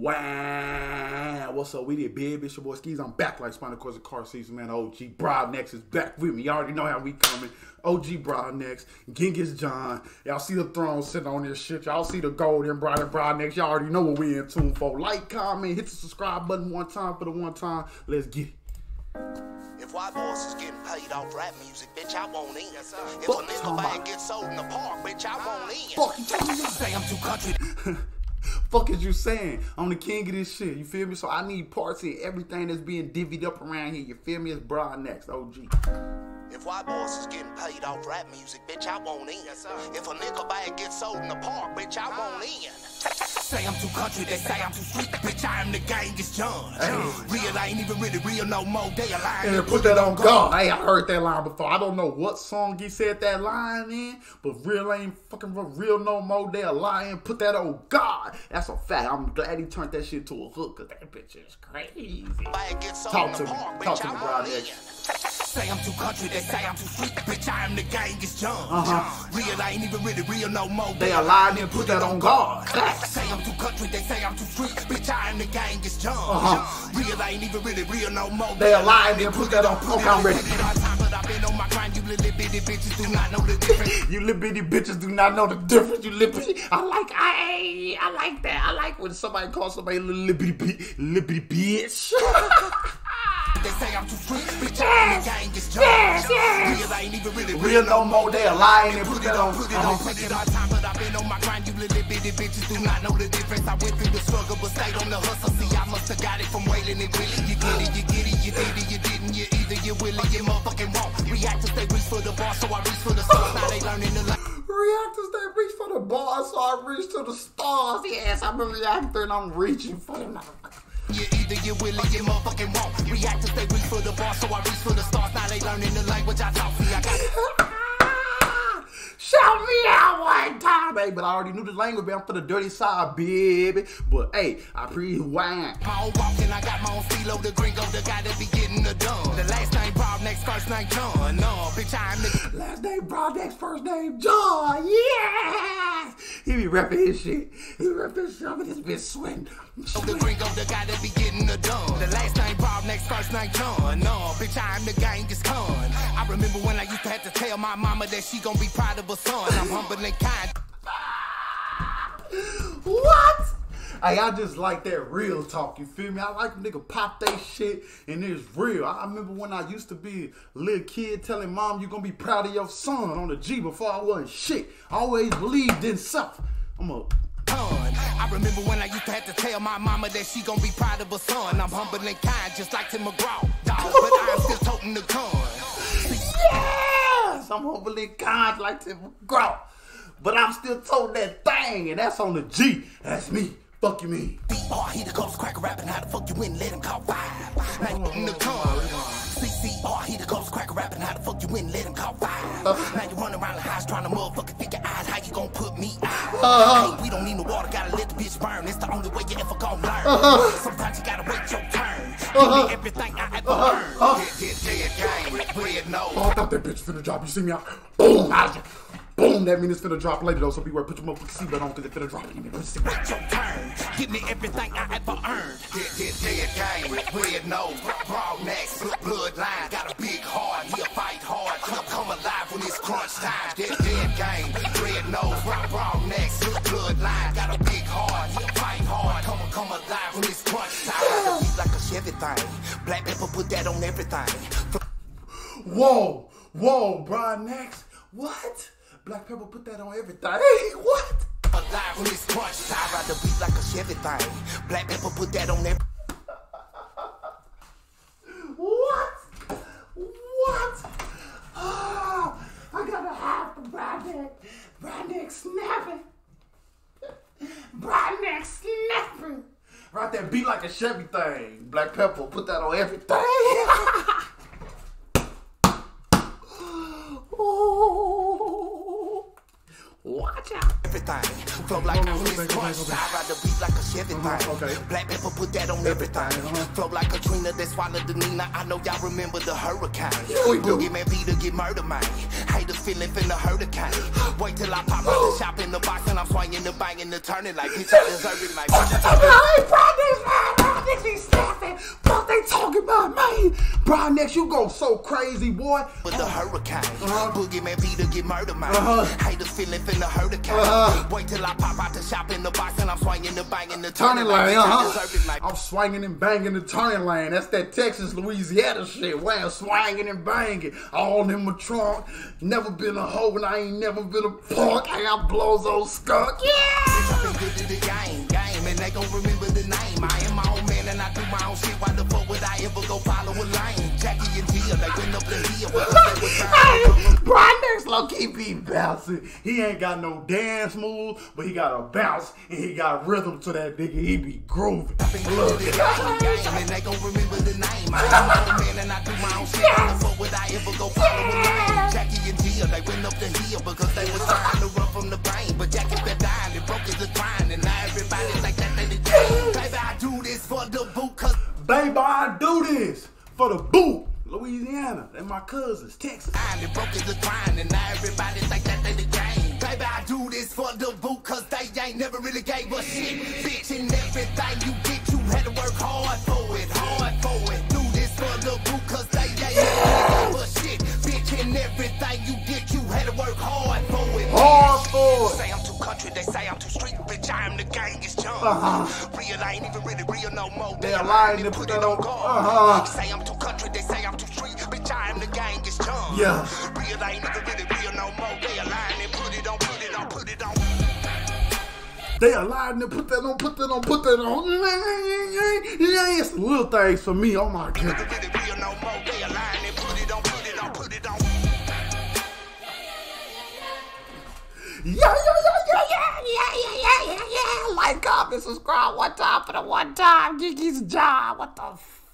Wow, what's up with it, baby? It's your boy Skeez. I'm back like Spinal Cords of Car Season, man. OG Brodnax is back with me. Y'all already know how we coming. OG Brodnax, Genghis John. Y'all see the throne sitting on this shit. Y'all see the gold in Brodnax. Y'all already know what we in tune for. Like, comment, hit the subscribe button one time. Let's get it. If white boys is getting paid off rap music, bitch, I won't in. Yes, sir. If fuck a nigga bag gets sold in the park, bitch, I won't in. Fuck you, say I'm too country. Fuck is you saying? I'm the king of this shit, you feel me? So I need parts in everything that's being divvied up around here, you feel me? It's Brodnax, OG. If white boys is getting paid off rap music, bitch, I won't in. Yes, sir. If a nigga bag gets sold in the park, bitch, I won't in. Say I'm too country, they say I'm too street, bitch, I am the Genghis John. Real, I ain't even really real no more, they a line. And put that on God. Hey, I heard that line before. I don't know what song he said that line in, but real ain't fucking real no more, they a lying. Put that on God. That's a fact. I'm glad he turned that shit to a hook, because that bitch is crazy. Talk to me, Brodnax. Say I'm too country, they say I'm too street, bitch, I am the Genghis John. Real, I ain't even really real no more. They a lie and put that on God. Say I'm too country, they say I'm too street, bitch, I am the Genghis John. Real, I ain't even really real no more. They a lie and put that on Poke. I'm ready. You little bitty bitches do not know the difference. You little bitty. I like that. I like when somebody calls somebody little bitty bitch. They say I'm too free, bitch, I'm the Genghis John. Real, I ain't even really real no more, they a lying and put it on all time, but I've been on my grind. You little bitty bitches do not know the difference. I went through the struggle, but stayed on the hustle. See, I must have got it from wailing and really. You get it, you get it, you did it, you didn't. You either you will or you motherfucking won't. Reactors, they reach for the bar, so I reach for the source. Now they learning the life. Reactors, they reach for the bar, so I reach to the stars. Yes, I'm a reactor and I'm reaching for the motherfucker. You either you will or you motherfucking won't. Reactors, they reach for the bar, so I reach for the stars. Now they learning the language I talk. See, I got shout me out one time, baby. But I already knew the language, man. I'm for the dirty side, baby. But hey, I pre-wine. My own walking, I got my own philo, the gringo, the guy that be getting the done. The last name Brodnax, first name John. No, bitch, I'm the last name Brodnax, first name John. Yeah. He be rapping his shit. He rapping his shit. I'm just been sweating. Oh, the gringo, the guy that be getting the done. The last name Brodnax, first name John. No, bitch, I'm the Genghis Khan. I remember when I used to have to tell my mama that she gonna be proud of her son. I'm humble and kind. What? Hey, I just like that real talk, you feel me? I like nigga pop they shit and it's real. I remember when I used to be a little kid telling mom you gonna be proud of your son on the G before I wasn't shit. I always believed in self. I'm a ton. I remember when I used to have to tell my mama that she gonna be proud of her son. I'm humble and kind, just like Tim McGraw, dog, but I'm still toting the gun. Yes, I'm humble and kind like Tim McGraw, but I'm still toting that thing, and that's on the G. That's me. Fuck you mean? DR, he the ghost cracker rapping. How the fuck you win? Let him call five. Now you in the car. CCR, he the ghost cracker rapping. How the fuck you win? Let him call five. Now you run around the house trying to motherfucking figure eyes. How you gonna put me out? Hey, we don't need no water. Gotta let the bitch burn. It's the only way you ever gonna learn. Sometimes you gotta wait your turn. Give me everything I ever learned. Dead game with weird nose. Oh, I thought that bitch finna drop. You see me out? Boom! Boom, that means it's finna drop later though, so beware, put your motherfucking seatbelt on, cause it finna drop. Give me your turn, give me everything I ever earned. Dead game, red nose, Brodnax, bloodline, got a big heart, he'll fight hard, come alive when it's crunch time. Dead game, red nose, Brodnax, bloodline, got a big heart, he'll fight hard, come alive when it's crunch time. He's like a Chevy thing, black pepper put that on everything. Whoa, Brodnax, what? Black pepper put that on everything. Hey, what? Alive when it's crunch time. I ride the beat like a Chevy thing. Black pepper put that on everything. What? Oh, I gotta hide from Brodnax. Brodnax snapping. Brodnax snapping. Ride that beat like a Chevy thing. Black pepper put that on everything. Watch out. Everything. Flow like a wrist punch. I ride the beat like a Chevy thing. Black pepper put that on everything. Flow like a Trina that swallowed the Nina. I know y'all remember the hurricane. Boogie man Peter get murder man. Haters feeling finna hurt a cane. Wait till I pop out the shop in the box and I'm swinging the bang and the turning like bitch. I deserve it like bitch. go so crazy, boy. But the hurricane, boogeyman Peter get murdered, man. Hate the feeling, finna hurt the cat. Wait till I pop out the shop in the box and I'm swinging and banging the turning lane. I'm swinging and banging the turning lane. That's that Texas, Louisiana shit. Wow, swinging and banging. All in my trunk. Never been a hoe and I ain't never been a punk. I got blows on skunk. Yeah! Bitch, I've been good to the game, and they gon' remember the name. I am my own man and I do my own shit. Why the fuck would I ever go follow a lane? Jackie and Tia, they went up the hill. Brodnax low-key be bouncing. He ain't got no dance moves, but he got a bounce and he got rhythm to that nigga. He be grooving. I've been good to the game, and they gon' remember the name. I am my own man and I do my own shit. Why the fuck would I ever go follow a lane? Jackie and Tia, they went up the hill because they was trying to run from the pain. But Jackie been dying and broke his decline, and now everybody's like, baby, I do this for the boot. Baby, I do this for the boot. Louisiana, they my cousins, Texas. They broke the grind and now everybody think that they the game. Baby, I do this for the boot, cause they ain't never really gave a shit. Bitch, and everything you get, you had to work hard for it, Do this for the boot, cause they ain't never really gave a shit. Bitch, and everything you get, you had to work hard for it. Say I'm too country, they say I'm too street, bitch, I am the Genghis John. Real, I ain't even really real no more. They lying to put it on guard. Say I'm too country, they say I'm too street, bitch, I am the Genghis John. Real, I ain't even really real no more. They lying and put it on, They lying and put that on, put that on. Yeah, it's little things for me, oh my God. Really real no more. They lying and put it on, Yeah, like, comment, subscribe, one time for the one time. Genghis John, what the f?